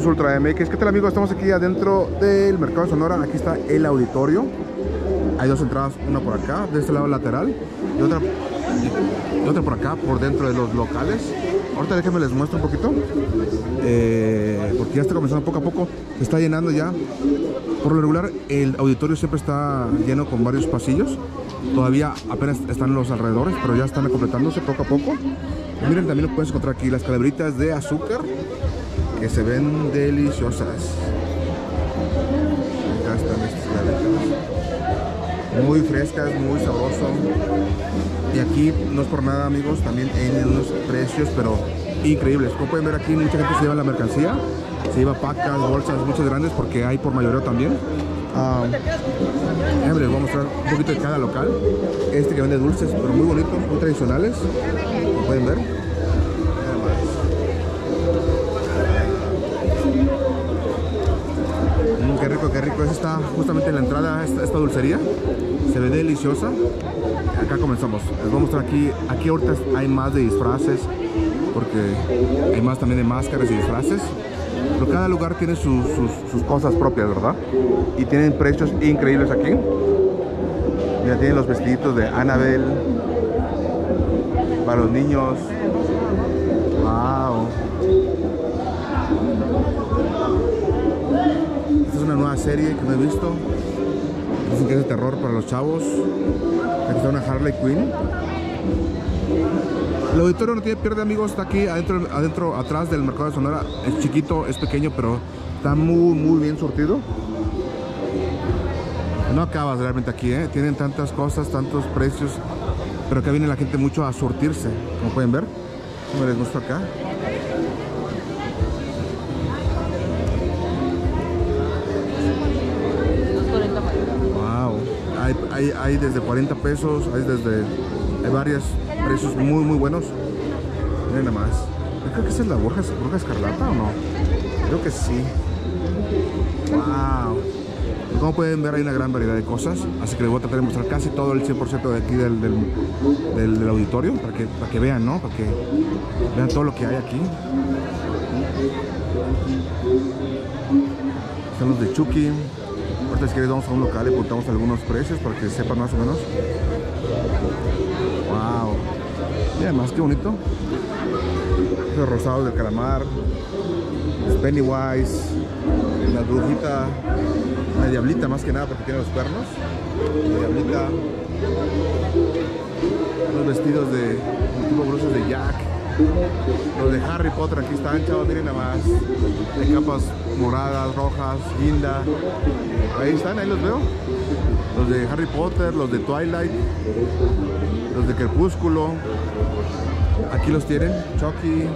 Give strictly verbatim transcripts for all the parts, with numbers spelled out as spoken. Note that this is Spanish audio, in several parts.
sus Ultra M X. ¿Qué tal, amigos? Estamos aquí adentro del Mercado de Sonora. Aquí está el auditorio. Hay dos entradas, una por acá, de este lado lateral, y otra, y otra por acá, por dentro de los locales. Ahorita déjenme les muestro un poquito, eh, porque ya está comenzando poco a poco. Se está llenando ya. Por lo regular, el auditorio siempre está lleno con varios pasillos. Todavía apenas están los alrededores, pero ya están completándose poco a poco. Miren, también lo puedes encontrar aquí, las calabritas de azúcar, que se ven deliciosas. Acá están estas calabritas. Muy frescas, muy sabroso. Y aquí, no es por nada, amigos, también hay unos precios, pero increíbles. Como pueden ver aquí, mucha gente se lleva la mercancía. Se lleva pacas, bolsas, muchas grandes, porque hay por mayoreo también. Ah, les voy a mostrar un poquito de cada local. Este que vende dulces, pero muy bonitos, muy tradicionales. Como pueden ver. Mm, qué rico, qué rico. Esta está justamente en la entrada, esta, esta dulcería. Se ve deliciosa. Acá comenzamos. Les voy a mostrar aquí. Aquí ahorita hay más de disfraces, porque hay más también de máscaras y disfraces. Pero cada lugar tiene sus, sus, sus cosas propias, ¿verdad? Y tienen precios increíbles aquí. Mira, tienen los vestiditos de Annabelle para los niños. ¡Wow! Esta es una nueva serie que no he visto. Dicen que es de terror para los chavos. Aquí está una Harley Quinn. El auditorio no tiene pierde, amigos. Está aquí adentro, adentro, atrás del Mercado de Sonora. Es chiquito, es pequeño, pero está muy, muy bien surtido. No acabas realmente aquí, ¿eh? Tienen tantas cosas, tantos precios, pero acá viene la gente mucho a surtirse, como pueden ver. Como les muestro acá. Wow. Hay, hay, hay desde cuarenta pesos, hay desde... Hay varios precios muy muy buenos. Miren nada más. Yo creo que esa es la Borja, Borja Escarlata, ¿o no? Creo que sí. Wow. Como pueden ver, hay una gran variedad de cosas. Así que les voy a tratar de mostrar casi todo el cien por ciento de aquí del, del, del, del auditorio. Para que, para que vean, ¿no? Para que vean todo lo que hay aquí. Están los de Chucky. Ahorita, si quieres, vamos a un local y apuntamos algunos precios para que sepan más o menos. Wow. Y además, qué bonito. Los rosados del Calamar, los Pennywise, la brujita, la diablita más que nada porque tiene los cuernos. La diablita, los vestidos de los tipo bruces de Jack, los de Harry Potter. Aquí están, chavos, miren nada más. De capas moradas, rojas, guinda. Ahí están, ahí los veo. Los de Harry Potter, los de Twilight, los de Crepúsculo. Aquí los tienen, Chucky. Mira,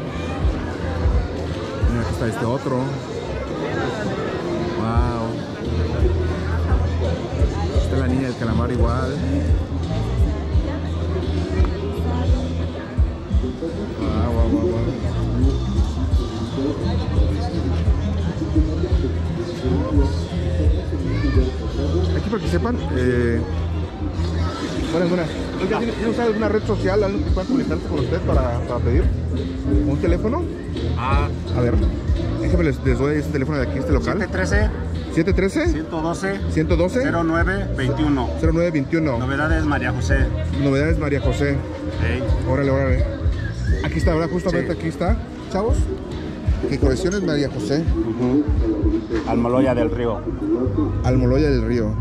aquí está este otro. Wow. Está la niña del calamar igual. Wow, wow, wow, wow. Aquí, para que sepan, eh... buenas, buenas. ¿Tienen ustedes alguna red social, algo que puedan comunicarse con ustedes para, para pedir? ¿Un teléfono? Ah. A ver, déjenme les, les doy este teléfono de aquí, este local. siete uno tres, uno uno tres, uno uno dos, uno uno dos, cero nueve dos uno. cero nueve veintiuno. Novedades María José. Novedades María José. Okay. Órale, órale. Aquí está, ¿verdad? Justamente sí. Aquí está, chavos. ¿Qué colecciones María José? Uh-huh. Almoloya del Río. Almoloya del Río.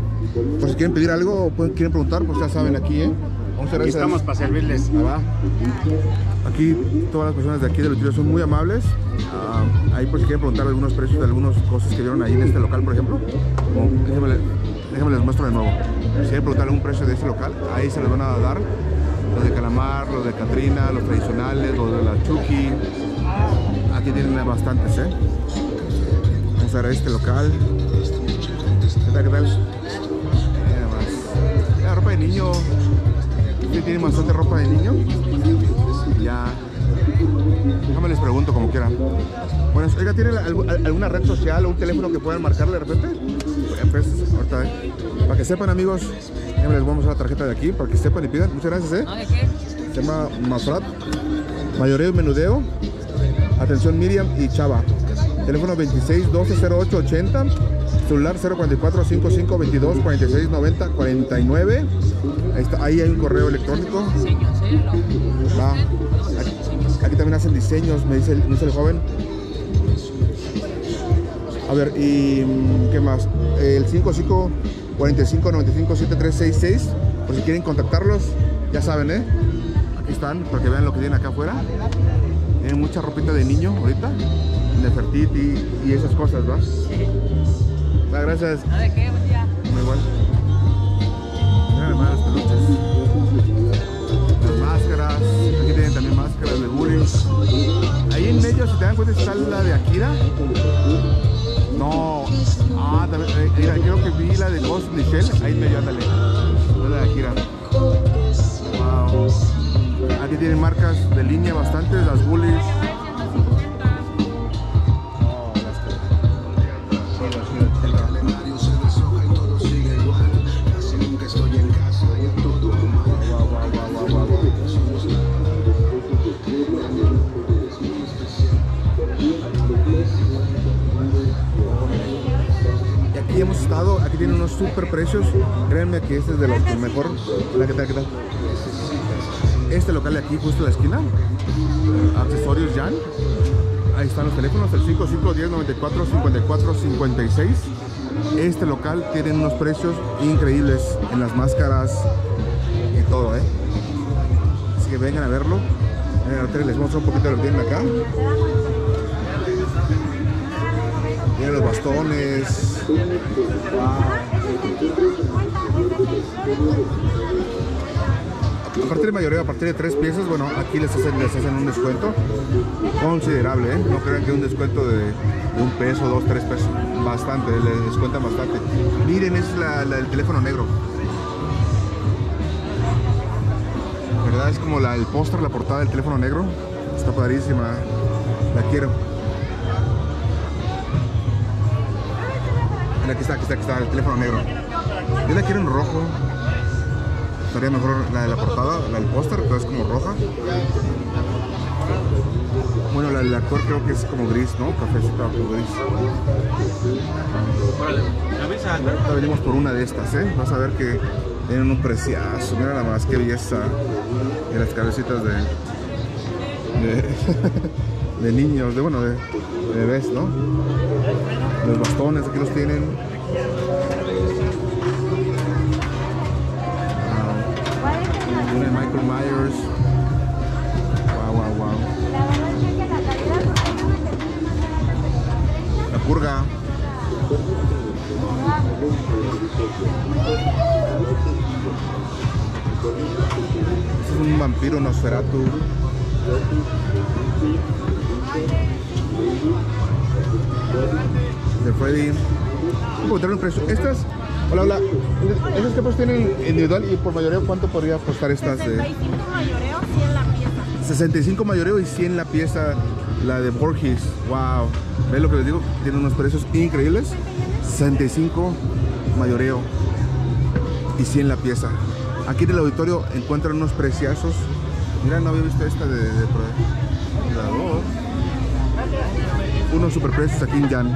Pues si quieren pedir algo o pueden, quieren preguntar, pues ya saben aquí, ¿eh? Vamos a aquí estamos para servirles. Ah, aquí todas las personas de aquí del auditorio son muy amables. Ah, ahí por si quieren preguntar algunos precios de algunas cosas que vieron ahí en este local, por ejemplo. Oh, déjenme, déjenme les muestro de nuevo. Si quieren preguntar algún precio de este local, ahí se les van a dar. Los de Calamar, los de Catrina, los tradicionales, los de la Chucky. Aquí tienen bastantes, ¿eh? Vamos a ver este local. ¿Qué tal, qué tal? Más. La ropa de niño. ¿Sí tienen bastante ropa de niño? Ya. Déjame les pregunto como quieran. Bueno, oiga, ¿tienen alguna red social o un teléfono que puedan marcarle de repente? Pues, ahorita, ¿eh? Para que sepan, amigos, ya les vamos a la tarjeta de aquí para que sepan y pidan. Muchas gracias, ¿eh? Se llama Mafrat, Mayoreo y Menudeo. Atención Miriam y Chava. teléfono veintiséis doce cero ocho ochenta, celular cero cuatro cuatro, cinco cinco dos dos, cuatro seis nueve cero cuatro nueve. Ahí está, ahí hay un correo electrónico. Va. Aquí, aquí también hacen diseños, me dice el, me dice el joven. A ver, y ¿qué más? El cinco cinco cuatro cinco nueve cinco siete tres seis seis, por si quieren contactarlos, ya saben, ¿eh? Aquí están, para que vean lo que tienen acá afuera. Tienen mucha ropita de niño ahorita, Nefertiti y esas cosas, ¿va? Sí. Va, gracias. No, ¿de qué? Buen día. Muy igual. Miren además las peluches. Las máscaras, aquí tienen también máscaras de bullying. Ahí en medio, si te dan cuenta, está la de Akira. No, ah, también, eh, mira, creo que vi la de Ghost Michelle, ahí me dio, ándale, la de Akira. Wow. Aquí tienen marcas de línea bastantes, las Bullies. No, las el calendario se deshoja y todo sigue igual. Casi nunca estoy en casa y a todo mal. Y aquí hemos estado, aquí tienen unos super precios. Créanme que este es de los mejor. Hola, ¿qué tal? ¿Qué tal? Este local de aquí, justo en la esquina. Accesorios Jan. Ahí están los teléfonos, el cinco cinco uno cero nueve cuatro cinco cuatro cinco seis. Este local tiene unos precios increíbles en las máscaras y todo, ¿eh? Así que vengan a verlo. En el hotel les muestro un poquito de lo que tienen acá. Tienen los bastones. Wow. A partir de mayoreo, a partir de tres piezas, bueno, aquí les hacen, les hacen un descuento considerable, ¿eh? No crean que un descuento de, de un peso, dos, tres pesos, bastante, les descuentan bastante. Miren, es la, la, el teléfono negro. La verdad es como la, el póster, la portada del teléfono negro. Está padrísima, la quiero. Aquí está, aquí está, aquí está, el teléfono negro. Yo la quiero en rojo. Estaría mejor la de la portada, la del póster, pero es como roja. Bueno, la del actor creo que es como gris, ¿no? Cafecita, como gris. Ahorita venimos por una de estas, ¿eh? Vas a ver que tienen un preciazo. Mira nada más, qué belleza. Y las cabecitas de... de, de niños, de bueno, de, de bebés, ¿no? Los bastones, aquí los tienen. Wow. Una de Michael Myers. Wow, wow, wow. La purga. Este es un vampiro, Nosferatu. De Freddy. Encontrar un precio. Estas, hola, hola. Estas que pues tienen individual y por mayoreo, ¿cuánto podría costar estas? De... sesenta y cinco mayoreo, cien la pieza. sesenta y cinco mayoreo y cien la pieza, la de Borges. Wow. ¿Ves lo que les digo? Tienen unos precios increíbles. sesenta y cinco mayoreo y cien la pieza. Aquí en el auditorio encuentran unos preciosos. Mira, no había visto esta de, de, de la voz. Unos superprecios aquí en Jan.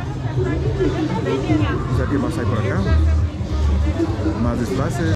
O sea, ¿qué más hay por acá? Más disfraces.